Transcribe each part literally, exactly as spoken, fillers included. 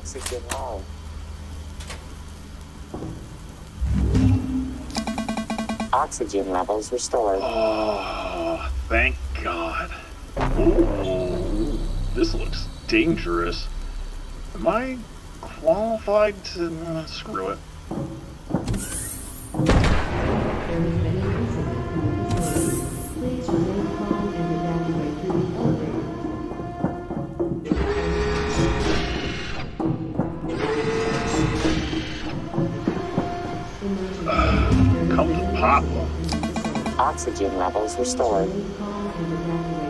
oxygen home. Oxygen levels restored. Oh, thank God. Ooh, this looks dangerous. Am I qualified to... Uh, screw it. Oxygen levels restored. Oxygen levels restored.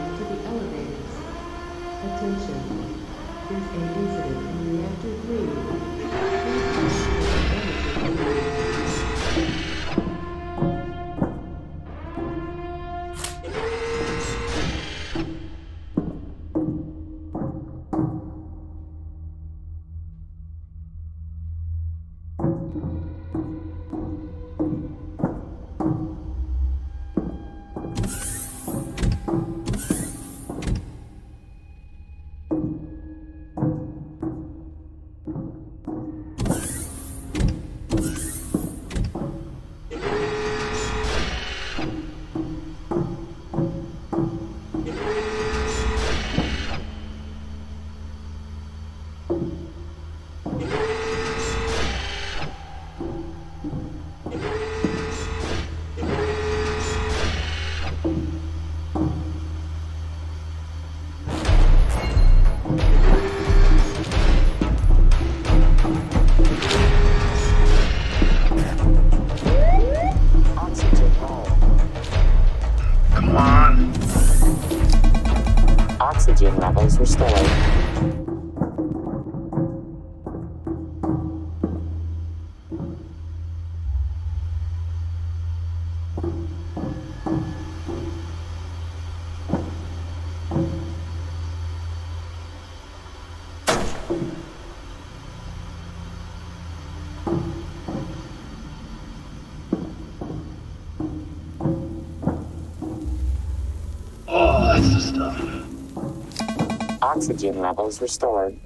Oxygen levels restored.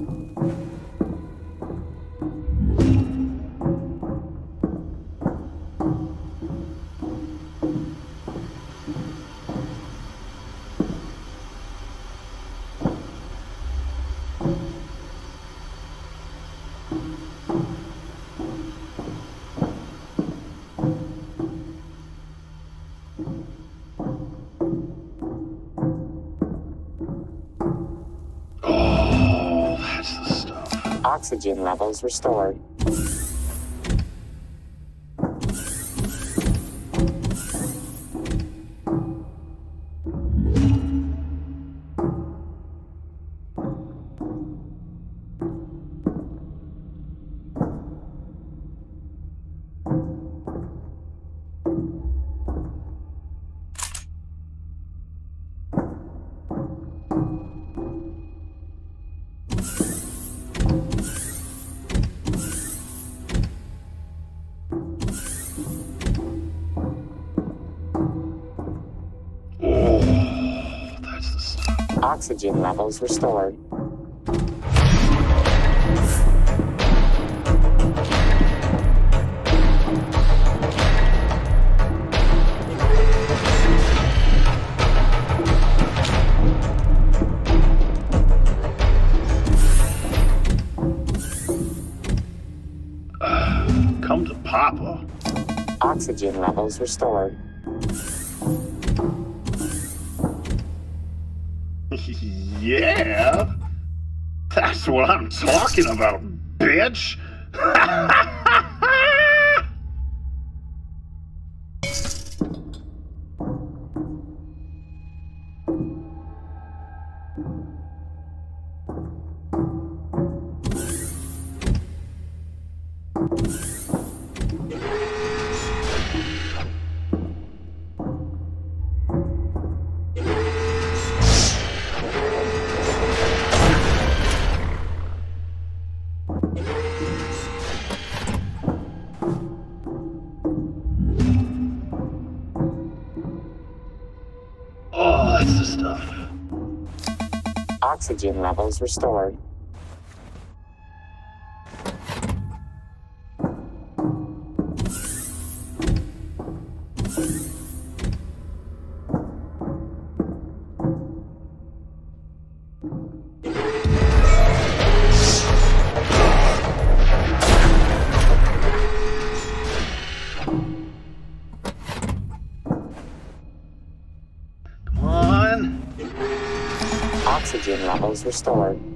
Oxygen levels restored. Uh, come to Papa. Oxygen levels restored. Yeah, that's what I'm talking about, bitch. Oxygen levels restored. calms the storm.